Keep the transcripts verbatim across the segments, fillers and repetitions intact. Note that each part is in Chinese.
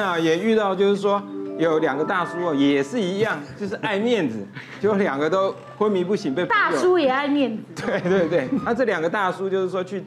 啊也遇到，就是说有两个大叔哦，也是一样，就是爱面子，就两个都昏迷不醒，被大叔也爱面子。对对对，那这两个大叔就是说去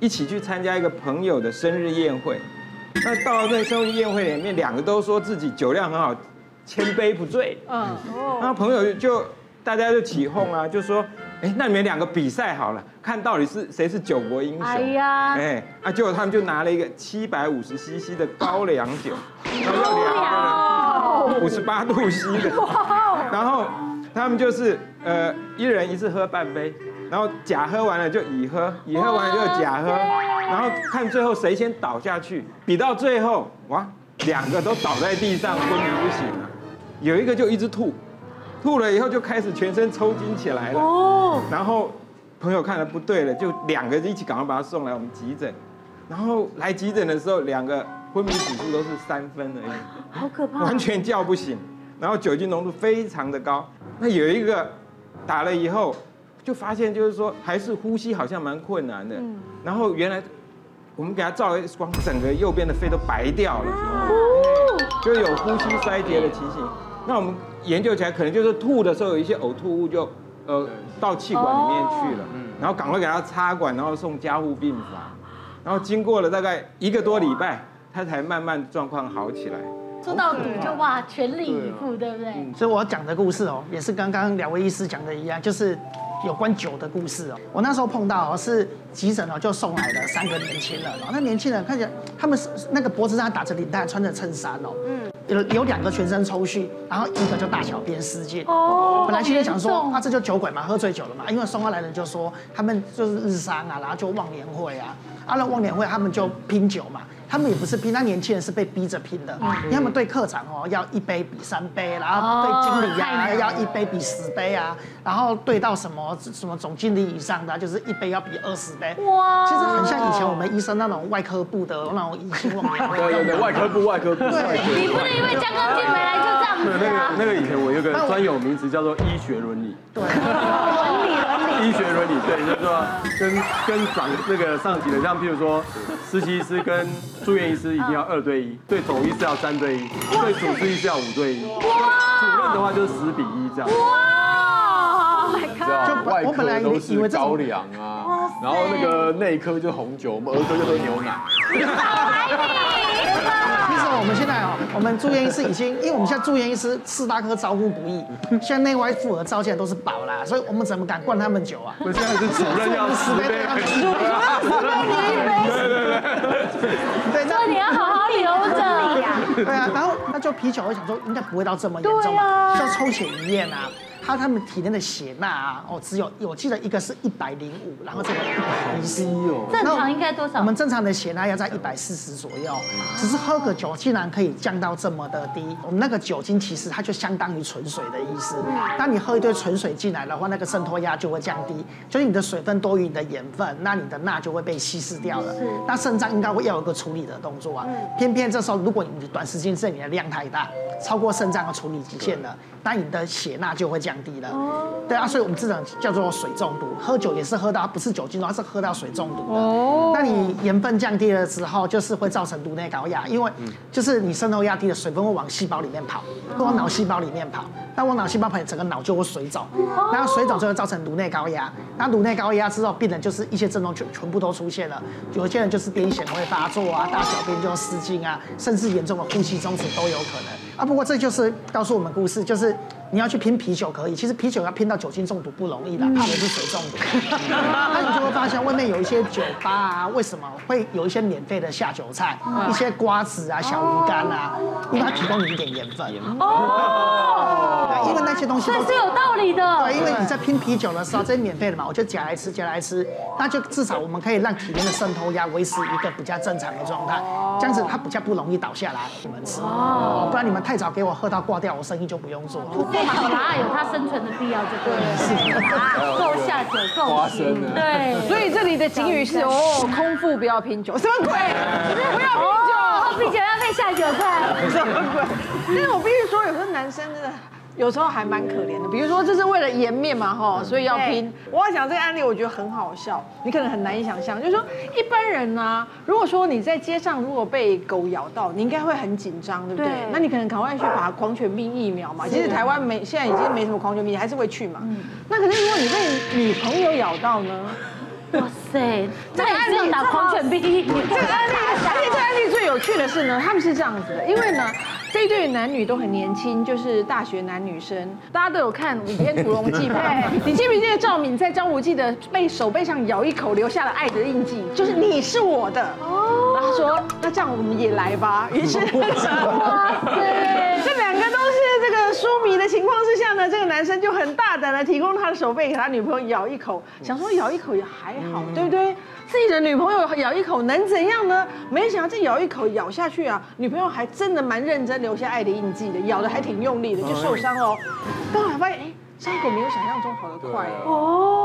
一起去参加一个朋友的生日宴会，那到了那生日宴会里面，两个都说自己酒量很好，千杯不醉。嗯哦，那朋友就大家就起哄啊，就说。 哎，那你们两个比赛好了，看到底是谁是酒国英雄？哎呀，哎，啊，结果他们就拿了一个七百五十西西 的高粱酒，然后两个人五十八度西的，然后他们就是呃一人一次喝半杯，然后甲喝完了就乙喝，乙喝完了就甲喝，然后看最后谁先倒下去，比到最后哇，两个都倒在地上昏迷不醒了，有一个就一直吐。 吐了以后就开始全身抽筋起来了，哦，然后朋友看了不对了，就两个一起赶快把他送来我们急诊，然后来急诊的时候，两个昏迷指数都是三分而已，好可怕，完全叫不醒，然后酒精浓度非常的高。那有一个打了以后，就发现就是说还是呼吸好像蛮困难的，然后原来我们给他照了 X 光，整个右边的肺都白掉了，就有呼吸衰竭的情形。那我们。 研究起来，可能就是吐的时候有一些呕吐物就，呃，到气管里面去了，然后赶快给他插管，然后送加护病房，然后经过了大概一个多礼拜，他才慢慢状况好起来。做到底就哇，全力以赴，对不对？所以我要讲的故事哦，也是刚刚两位医师讲的一样，就是有关酒的故事哦。我那时候碰到哦，是急诊哦，就送来了三个年轻人哦，那年轻人看起来他们那个脖子上打着领带，穿着衬衫哦，嗯。 有有两个全身抽搐，然后一个就大小便失禁。哦，本来今天想说，啊，这就酒鬼嘛，喝醉酒了嘛。因为送过来的人就说，他们就是日商啊，然后就忘年会啊，啊，那忘年会他们就拼酒嘛。 他们也不是拼，那年轻人是被逼着拼的，因为他们对科长哦要一杯比三杯，然后对经理啊要一杯比十杯啊，然后对到什么什么总经理以上的、啊、就是一杯要比二十杯。哇！其实很像以前我们医生那种外科部的那种医生忘年会。对对对，外科部外科部。对，你不能因为江哥进来就这样子啊。那个那个以前我有个专有名词叫做医学伦理。对。伦理伦理。医学伦理对，就是说跟跟长那个上级的，像譬如说实习医师跟 住院医师一定要二对一，对总医师要三对一，对主治医师要五对一，主任的话就是十比一这样。哇 ！My God！ 就我本来都是高粱啊，然后那个内科就红酒，我们儿科就喝牛奶。其实我们现在哦，我们住院医师已经，因为我们现在住院医师四大科招呼不易，现在内外妇儿招现在都是宝啦，所以我们怎么敢灌他们酒啊？我现在是主任要十杯，主任十杯，你一杯。 对，所以你要好好留着呀。对啊，然后那就啤酒，我想说应该不会到这么严重吧？就抽血一验啊，他他们体内的血钠啊，哦，只有我记得一个是一百零五，然后这个一百一十。正常应该多少？我们正常的血钠要在一百四十左右，只是喝个酒竟然可以降到这么的低。我们那个酒精其实它就相当于纯水的意思。当你喝一堆纯水进来的话，那个渗透压就会降低，就是你的水分多于你的盐分，那你的钠就会被稀释掉了。那肾脏应该会要有个处理 的动作啊，偏偏这时候，如果你短时间之内你的量太大，超过肾脏的处理极限了，那你的血钠就会降低了。对啊，所以我们这种叫做水中毒，喝酒也是喝到不是酒精中，它是喝到水中毒的。哦，那你盐分降低了之后，就是会造成颅内高压，因为就是你渗透压低了，水分会往细胞里面跑，会往脑细胞里面跑。那往脑细胞跑，整个脑就会水肿，然后水肿就会造成颅内高压。那颅内高压之后，病人就是一些症状全全部都出现了，有些人就是癫痫会发作啊。 大小便就失禁啊，甚至严重的呼吸中止都有可能啊。不过这就是告诉我们故事，就是你要去拼啤酒可以，其实啤酒要拼到酒精中毒不容易啦，怕的是水中毒。那你就会发现外面有一些酒吧啊，为什么会有一些免费的下酒菜，一些瓜子啊、小鱼干啊，因为它提供你一点盐分。哦，因为那些东西都是有道理的。对，因为你在拼啤酒的时候，这些免费的嘛，我就夹来吃，夹来吃，那就至少我们可以让体内的渗透压维持一个比较正常的状态。 这样子它比较不容易倒下来，你们吃，不然你们太早给我喝到挂掉，我生意就不用做了。对，考拉有它生存的必要，就对了。够下酒，够行。对，所以这里的警语是哦，空腹不要拼酒，什么鬼？不要拼酒，喝啤酒要配下酒菜，什么鬼？但是我必须说，有时候男生真的。有时候还蛮可怜的。比如说，这是为了颜面嘛，哈，所以要拼。我要讲这个案例，我觉得很好笑，你可能很难以想象，就是说一般人啊，如果说你在街上如果被狗咬到，你应该会很紧张，对不对？那你可能赶快去打狂犬病疫苗嘛。其实台湾没现在已经没什么狂犬病，还是会去嘛。那可是如果你被女朋友咬到呢？ 哇塞，这个案例打狂犬病，这个案例，而且这个案例最有趣的是呢，他们是这样子的，因为呢，这一对男女都很年轻，就是大学男女生，大家都有看《倚天屠龙记》吧？你记不记得赵敏在张无忌的背手背上咬一口，留下了爱的印记，就是你是我的。哦，然后说那这样我们也来吧，于是对，这两个都是这个书迷的情况之下呢，这个男生就很大胆的提供他的手背给他女朋友咬一口，想说咬一口也还。 好，对不对？自己的女朋友咬一口能怎样呢？没想到这咬一口咬下去啊，女朋友还真的蛮认真，留下爱的印记的，咬的还挺用力的，就受伤了。刚好发现，哎，伤口没有想象中好的快哦。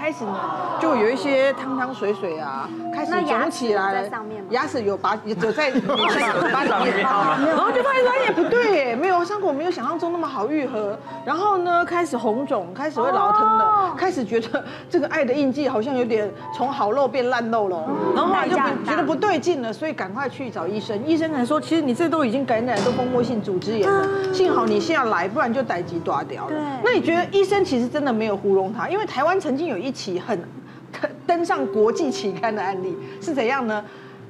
开始呢，就有一些汤汤水水啊，开始肿起来了。牙齿有拔，有在有拔里面，然后就发现哎，不对哎，没有伤口没有想象中那么好愈合。然后呢，开始红肿，开始会老疼的。 开始觉得这个爱的印记好像有点从好肉变烂肉了，然后后来就觉得不对劲了，所以赶快去找医生。医生才说，其实你这都已经感染都蜂窝性组织炎了，幸好你现在来，不然就逮鸡抓掉了。那你觉得医生其实真的没有糊弄他？因为台湾曾经有一起很登上国际期刊的案例是怎样呢？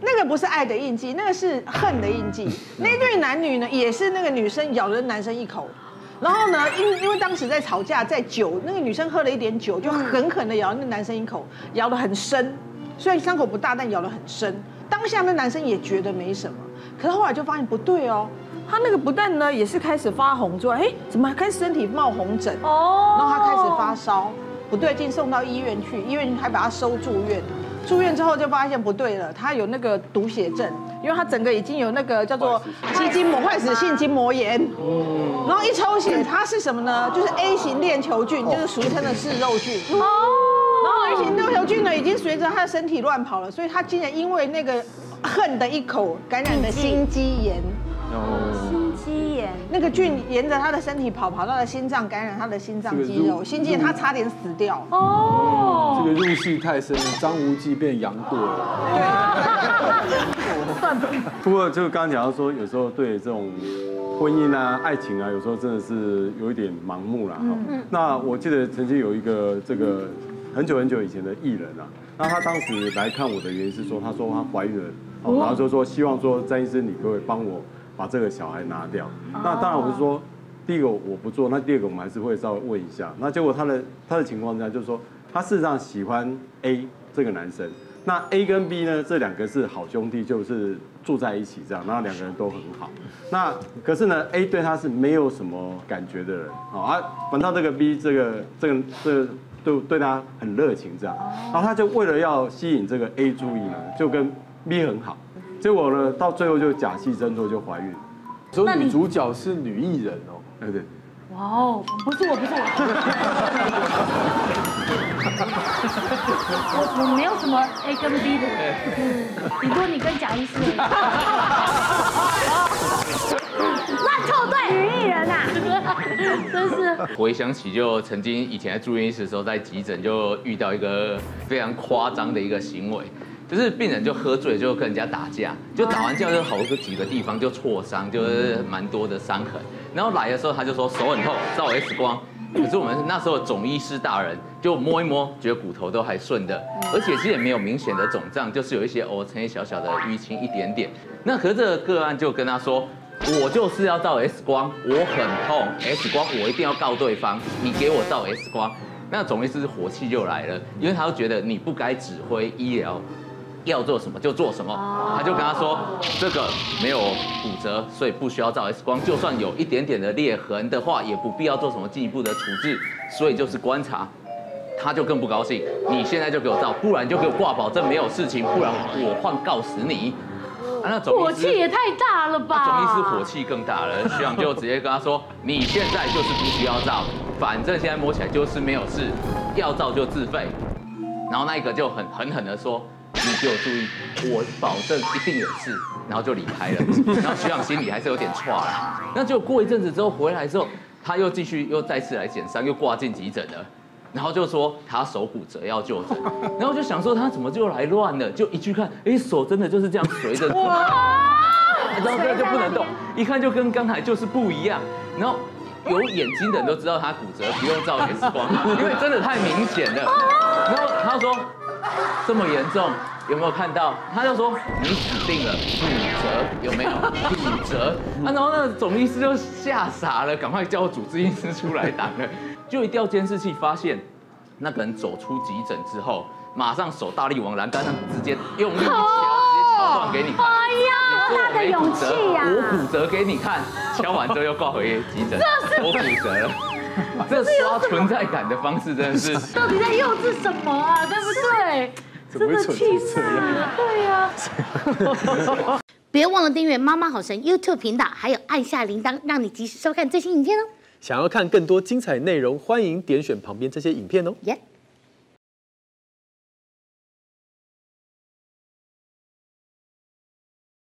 那个不是爱的印记，那个是恨的印记。那对男女呢，也是那个女生咬了男生一口，然后呢，因因为当时在吵架，在酒，那个女生喝了一点酒，就狠狠的咬了那男生一口，咬得很深，虽然伤口不大，但咬得很深。当下那男生也觉得没什么，可是后来就发现不对哦。 他那个不但呢也是开始发红之外，哎，怎么开始身体冒红疹？哦，然后他开始发烧，不对劲，送到医院去，医院还把他收住院。住院之后就发现不对了，他有那个毒血症，因为他整个已经有那个叫做肌筋膜坏死性筋膜炎。哦，然后一抽血，他是什么呢？就是 A 型链球菌，就是俗称的嗜肉菌。哦，然后 A 型链球菌呢已经随着他的身体乱跑了，所以他竟然因为那个恨的一口感染了心肌炎。 心肌炎，那个菌沿着他的身体跑，跑到了心脏，感染他的心脏肌肉，心肌炎他差点死掉。哦，这个入戏太深，张无忌变杨过了。不过就刚刚讲到说，有时候对这种婚姻啊、爱情啊，有时候真的是有一点盲目啦。嗯，那我记得曾经有一个这个很久很久以前的艺人啊，那他当时来看我的原因是说，他说他怀孕了，然后就说希望说詹医生你可不可以帮我。 把这个小孩拿掉，那当然我是说，第一个我不做，那第二个我们还是会稍微问一下。那结果他的他的情况下就是说，他事实上喜欢 A 这个男生，那 A 跟 B 呢这两个是好兄弟，就是住在一起这样，然后两个人都很好。那可是呢 A 对他是没有什么感觉的人，啊，反倒这个 B 这个这个这对对他很热情这样，然后他就为了要吸引这个 A 注意呢，就跟 B 很好。 结果呢，到最后就假戏真做，就怀孕。所以女主角是女艺人哦。对对。哇哦，不是我，不是我。我我没有什么 A 跟 B 的。嗯，你说你跟贾医师。乱凑对，女艺人啊，真是。回想起就曾经以前在住院医师的时候，在急诊就遇到一个非常夸张的一个行为。 就是病人就喝醉，就跟人家打架，就打完架就好几个地方就挫伤，就是蛮多的伤痕。然后来的时候他就说手很痛，照 X 光。可是我们那时候总医师大人就摸一摸，觉得骨头都还顺的，而且其实也没有明显的肿胀，就是有一些哦，呈现小小的淤青一点点。那可是这个个案就跟他说，我就是要照 X 光，我很痛 ，X 光我一定要告对方，你给我照 X 光。那总医师火气就来了，因为他就觉得你不该指挥医疗。 要做什么就做什么，他就跟他说，这个没有骨折，所以不需要照 X 光。就算有一点点的裂痕的话，也不必要做什么进一步的处置，所以就是观察。他就更不高兴，你现在就给我照，不然就给我挂保证没有事情，不然我换告死你。啊，那总医师火气也太大了吧？总医师火气更大了，徐朗就直接跟他说，你现在就是不需要照，反正现在摸起来就是没有事，要照就自费。然后那一个就很狠狠的说。 你给我注意，我保证一定有事，然后就离开了。然后徐朗心里还是有点怵啦。那就过一阵子之后回来之后，他又继续又再次来减伤，又挂进急诊了，然后就说他手骨折要就诊，然后就想说他怎么就来乱了，就一去看，哎，手真的就是这样随着，然后这就不能动，一看就跟刚才就是不一样，然后。 有眼睛的人都知道他骨折，不用照 X 光，因为真的太明显了。然后他说这么严重，有没有看到？他就说你死定了，骨折有没有？骨折啊！然后那总医师就吓傻了，赶快叫主治医师出来挡了。就一调监视器，发现那个人走出急诊之后，马上手大力往栏杆上直接用力一敲。 敲断给你看，哎呀，好大的勇气呀！我骨折给你看，敲完之后又挂回急诊，我骨折了。这刷存在感的方式真的是，到底在幼稚什么啊？对不对？真的气死了，对呀。别忘了订阅《妈妈好神》YouTube 频道，还有按下铃铛，让你及时收看最新影片哦。想要看更多精彩内容，欢迎点选旁边这些影片哦。耶。